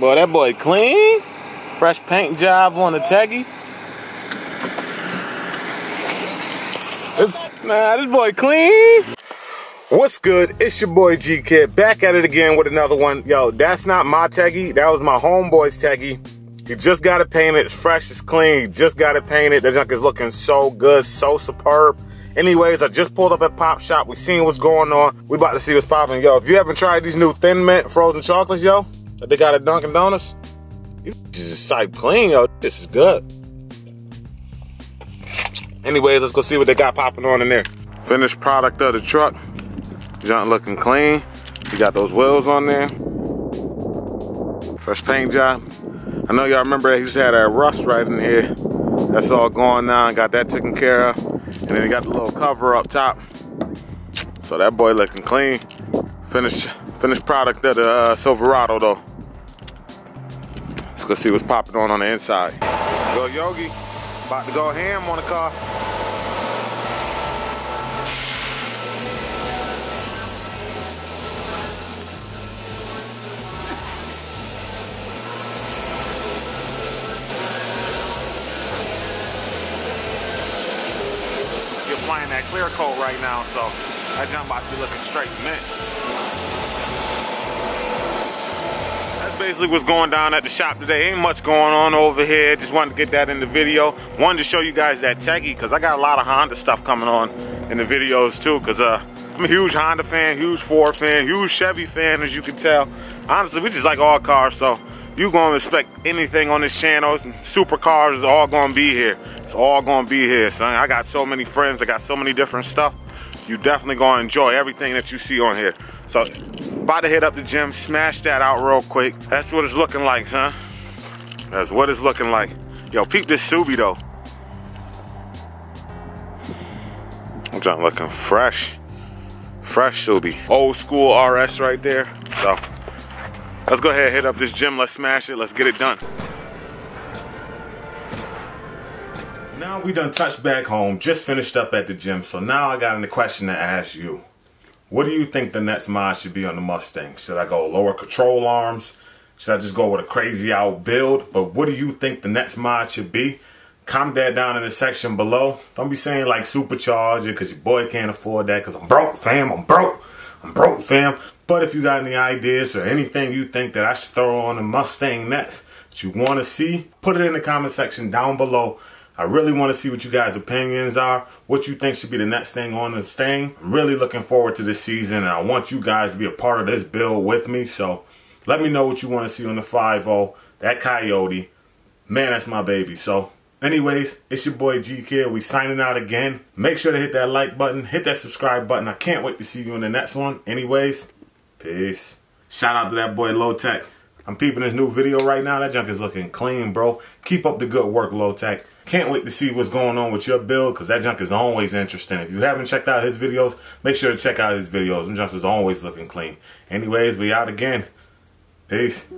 Boy, that boy clean. Fresh paint job on the Teggy. This boy clean. What's good? It's your boy G Kid back at it again with another one. Yo, that's not my Teggy. That was my homeboy's Teggy. He just got it painted. It's fresh, it's clean. He just got it painted. That junk is looking so good, so superb. Anyways, I just pulled up at Pop Shop. We seen what's going on. We about to see what's popping. Yo, if you haven't tried these new Thin Mint frozen chocolates, yo, that they got at Dunkin Donuts, this is sight clean, yo. This is good. Anyways, let's go see what they got popping on in there. Finished product of the truck. Junk looking clean. You got those wheels on there. Fresh paint job. I know y'all remember that he just had that rust right in here. That's all gone now. I got that taken care of. And then he got the little cover up top. So that boy looking clean. Finished product of the Silverado though. Let's go see what's popping on the inside. Go Yogi, about to go ham on the car. Applying that clear coat right now, so that jump box be looking straight mint. That's basically what's going down at the shop today. Ain't much going on over here. Just wanted to get that in the video. Wanted to show you guys that Teggy because I got a lot of Honda stuff coming on in the videos too. Because I'm a huge Honda fan, huge Ford fan, huge Chevy fan, as you can tell. Honestly, we just like all cars, so you gonna expect anything on this channel. Supercars is all gonna be here. It's all gonna be here, son. I got so many friends, I got so many different stuff. You definitely gonna enjoy everything that you see on here. So, about to hit up the gym, smash that out real quick. That's what it's looking like, huh? That's what it's looking like. Yo, peep this Subi though. I'm just looking fresh. Fresh Subi. Old school RS right there. So, let's go ahead and hit up this gym. Let's smash it, let's get it done. Now we done touched back home, just finished up at the gym, so now I got a question to ask you. What do you think the next mod should be on the Mustang? Should I go lower control arms? Should I just go with a crazy out build? But what do you think the next mod should be? Comment that down in the section below. Don't be saying like supercharger because your boy can't afford that because I'm broke, fam, I'm broke. I'm broke, fam. But if you got any ideas or anything you think that I should throw on the Mustang next that you want to see, put it in the comment section down below. I really want to see what you guys' opinions are, what you think should be the next thing on this thing. I'm really looking forward to this season, and I want you guys to be a part of this build with me. So let me know what you want to see on the 5.0, that Coyote. Man, that's my baby. So anyways, it's your boy G Kid. We signing out again. Make sure to hit that like button, hit that subscribe button. I can't wait to see you in the next one. Anyways, peace. Shout out to that boy Low Tech. I'm peeping this new video right now. That junk is looking clean, bro. Keep up the good work, Low Tech. Can't wait to see what's going on with your build because that junk is always interesting. If you haven't checked out his videos, make sure to check out his videos. Them junks is always looking clean. Anyways, we out again. Peace.